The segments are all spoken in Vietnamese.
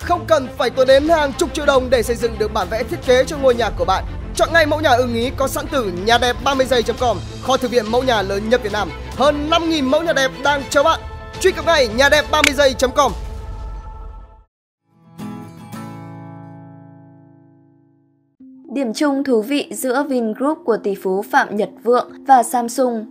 Không cần phải tốn đến hàng chục triệu đồng để xây dựng được bản vẽ thiết kế cho ngôi nhà của bạn. Chọn ngay mẫu nhà ưng ý có sẵn từ nhadep30giay.com, kho thư viện mẫu nhà lớn nhất Việt Nam. Hơn 5.000 mẫu nhà đẹp đang chờ bạn. Truy cập ngay nhadep30giay.com. Điểm chung thú vị giữa Vingroup của tỷ phú Phạm Nhật Vượng và Samsung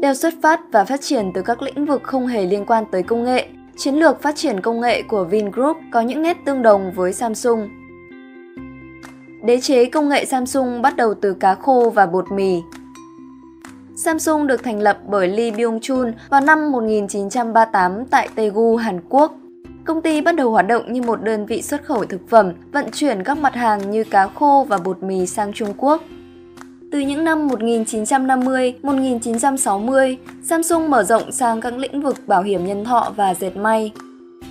đều xuất phát và phát triển từ các lĩnh vực không hề liên quan tới công nghệ. Chiến lược phát triển công nghệ của Vingroup có những nét tương đồng với Samsung. Đế chế công nghệ Samsung bắt đầu từ cá khô và bột mì. Samsung được thành lập bởi Lee Byung-chul vào năm 1938 tại Daegu, Hàn Quốc. Công ty bắt đầu hoạt động như một đơn vị xuất khẩu thực phẩm, vận chuyển các mặt hàng như cá khô và bột mì sang Trung Quốc. Từ những năm 1950-1960, Samsung mở rộng sang các lĩnh vực bảo hiểm nhân thọ và dệt may.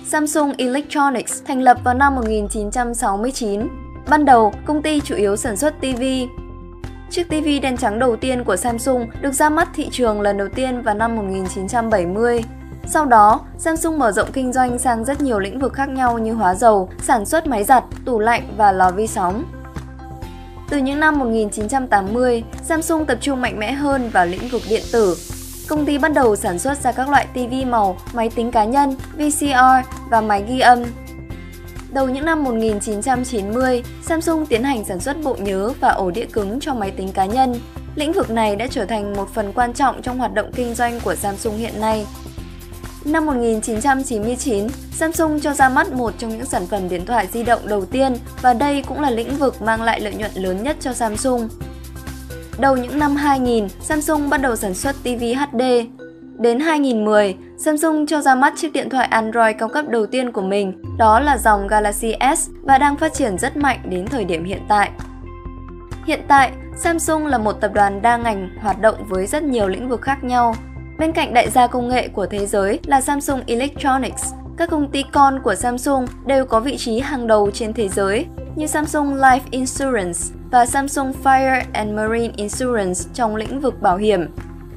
Samsung Electronics thành lập vào năm 1969. Ban đầu, công ty chủ yếu sản xuất TV. Chiếc TV đen trắng đầu tiên của Samsung được ra mắt thị trường lần đầu tiên vào năm 1970. Sau đó, Samsung mở rộng kinh doanh sang rất nhiều lĩnh vực khác nhau như hóa dầu, sản xuất máy giặt, tủ lạnh và lò vi sóng. Từ những năm 1980, Samsung tập trung mạnh mẽ hơn vào lĩnh vực điện tử. Công ty bắt đầu sản xuất ra các loại TV màu, máy tính cá nhân, VCR và máy ghi âm. Đầu những năm 1990, Samsung tiến hành sản xuất bộ nhớ và ổ đĩa cứng cho máy tính cá nhân. Lĩnh vực này đã trở thành một phần quan trọng trong hoạt động kinh doanh của Samsung hiện nay. Năm 1999, Samsung cho ra mắt một trong những sản phẩm điện thoại di động đầu tiên và đây cũng là lĩnh vực mang lại lợi nhuận lớn nhất cho Samsung. Đầu những năm 2000, Samsung bắt đầu sản xuất TV HD. Đến 2010, Samsung cho ra mắt chiếc điện thoại Android cao cấp đầu tiên của mình, đó là dòng Galaxy S và đang phát triển rất mạnh đến thời điểm hiện tại. Hiện tại, Samsung là một tập đoàn đa ngành hoạt động với rất nhiều lĩnh vực khác nhau. Bên cạnh đại gia công nghệ của thế giới là Samsung Electronics, các công ty con của Samsung đều có vị trí hàng đầu trên thế giới như Samsung Life Insurance và Samsung Fire and Marine Insurance trong lĩnh vực bảo hiểm,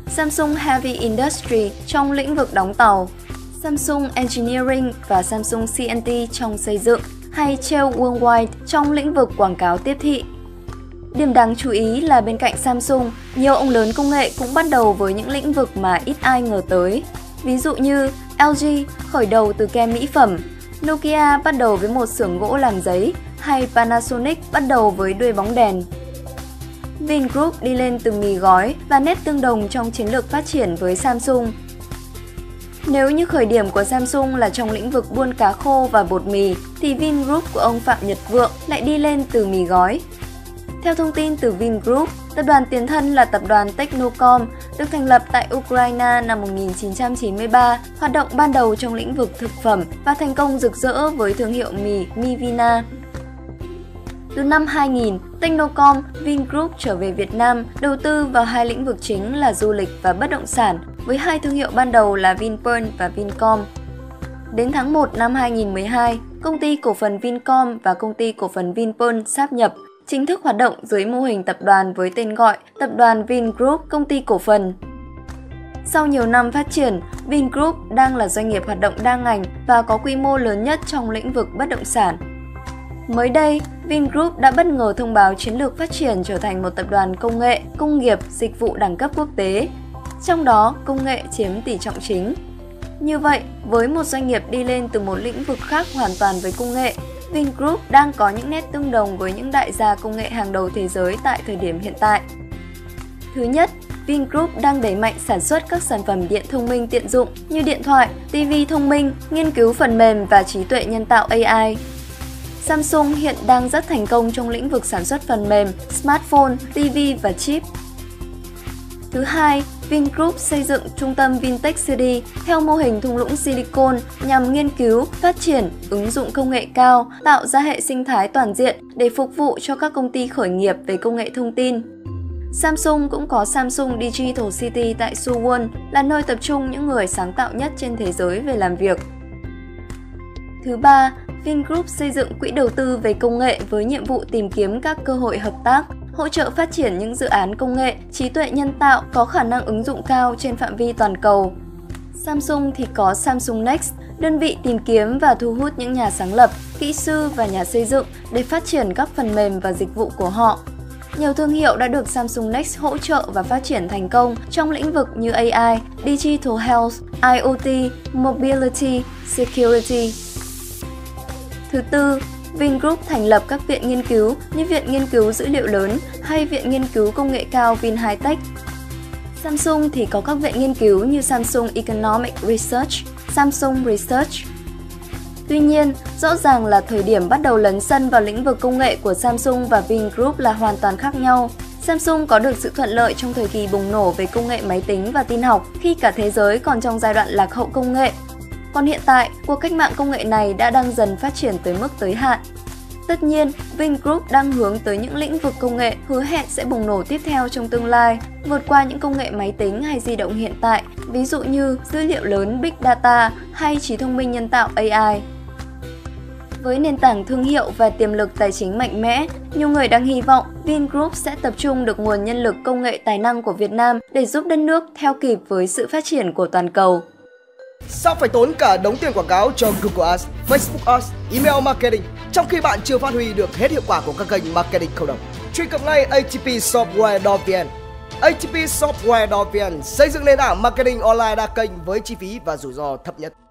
Samsung Heavy Industry trong lĩnh vực đóng tàu, Samsung Engineering và Samsung CNT trong xây dựng hay Cheil Worldwide trong lĩnh vực quảng cáo tiếp thị. Điểm đáng chú ý là bên cạnh Samsung, nhiều ông lớn công nghệ cũng bắt đầu với những lĩnh vực mà ít ai ngờ tới. Ví dụ như LG khởi đầu từ kem mỹ phẩm, Nokia bắt đầu với một xưởng gỗ làm giấy hay Panasonic bắt đầu với đuôi bóng đèn. Vingroup đi lên từ mì gói và nét tương đồng trong chiến lược phát triển với Samsung. Nếu như khởi điểm của Samsung là trong lĩnh vực buôn cá khô và bột mì, thì Vingroup của ông Phạm Nhật Vượng lại đi lên từ mì gói. Theo thông tin từ Vingroup, tập đoàn tiền thân là tập đoàn Technocom, được thành lập tại Ukraine năm 1993, hoạt động ban đầu trong lĩnh vực thực phẩm và thành công rực rỡ với thương hiệu mì Mivina. Từ năm 2000, Technocom, Vingroup trở về Việt Nam, đầu tư vào hai lĩnh vực chính là du lịch và bất động sản, với hai thương hiệu ban đầu là Vinpearl và Vincom. Đến tháng 1 năm 2012, công ty cổ phần Vincom và công ty cổ phần Vinpearl sáp nhập, chính thức hoạt động dưới mô hình tập đoàn với tên gọi Tập đoàn Vingroup Công ty Cổ phần. Sau nhiều năm phát triển, Vingroup đang là doanh nghiệp hoạt động đa ngành và có quy mô lớn nhất trong lĩnh vực bất động sản. Mới đây, Vingroup đã bất ngờ thông báo chiến lược phát triển trở thành một tập đoàn công nghệ, công nghiệp, dịch vụ đẳng cấp quốc tế. Trong đó, công nghệ chiếm tỷ trọng chính. Như vậy, với một doanh nghiệp đi lên từ một lĩnh vực khác hoàn toàn với công nghệ, Vingroup đang có những nét tương đồng với những đại gia công nghệ hàng đầu thế giới tại thời điểm hiện tại. Thứ nhất, Vingroup đang đẩy mạnh sản xuất các sản phẩm điện thông minh tiện dụng như điện thoại, TV thông minh, nghiên cứu phần mềm và trí tuệ nhân tạo AI. Samsung hiện đang rất thành công trong lĩnh vực sản xuất phần mềm, smartphone, TV và chip. Thứ hai, Vingroup xây dựng trung tâm Vintech City theo mô hình thung lũng silicon nhằm nghiên cứu, phát triển, ứng dụng công nghệ cao, tạo ra hệ sinh thái toàn diện để phục vụ cho các công ty khởi nghiệp về công nghệ thông tin. Samsung cũng có Samsung Digital City tại Suwon, là nơi tập trung những người sáng tạo nhất trên thế giới về làm việc. Thứ ba, Vingroup xây dựng quỹ đầu tư về công nghệ với nhiệm vụ tìm kiếm các cơ hội hợp tác, hỗ trợ phát triển những dự án công nghệ, trí tuệ nhân tạo có khả năng ứng dụng cao trên phạm vi toàn cầu. Samsung thì có Samsung Next, đơn vị tìm kiếm và thu hút những nhà sáng lập, kỹ sư và nhà xây dựng để phát triển các phần mềm và dịch vụ của họ. Nhiều thương hiệu đã được Samsung Next hỗ trợ và phát triển thành công trong lĩnh vực như AI, Digital Health, IoT, Mobility, Security. Thứ tư, Vingroup thành lập các viện nghiên cứu như Viện Nghiên cứu Dữ liệu lớn hay Viện Nghiên cứu Công nghệ cao VinHitech. Samsung thì có các viện nghiên cứu như Samsung Economic Research, Samsung Research. Tuy nhiên, rõ ràng là thời điểm bắt đầu lấn sân vào lĩnh vực công nghệ của Samsung và Vingroup là hoàn toàn khác nhau. Samsung có được sự thuận lợi trong thời kỳ bùng nổ về công nghệ máy tính và tin học khi cả thế giới còn trong giai đoạn lạc hậu công nghệ. Còn hiện tại, cuộc cách mạng công nghệ này đã đang dần phát triển tới mức tới hạn. Tất nhiên, Vingroup đang hướng tới những lĩnh vực công nghệ hứa hẹn sẽ bùng nổ tiếp theo trong tương lai, vượt qua những công nghệ máy tính hay di động hiện tại, ví dụ như dữ liệu lớn Big Data hay trí thông minh nhân tạo AI. Với nền tảng thương hiệu và tiềm lực tài chính mạnh mẽ, nhiều người đang hy vọng Vingroup sẽ tập trung được nguồn nhân lực công nghệ tài năng của Việt Nam để giúp đất nước theo kịp với sự phát triển của toàn cầu. Sao phải tốn cả đống tiền quảng cáo cho Google Ads, Facebook Ads, Email Marketing trong khi bạn chưa phát huy được hết hiệu quả của các kênh marketing cộng đồng? Truy cập ngay ATP Software.vn. ATP Software.vn xây dựng nền tảng marketing online đa kênh với chi phí và rủi ro thấp nhất.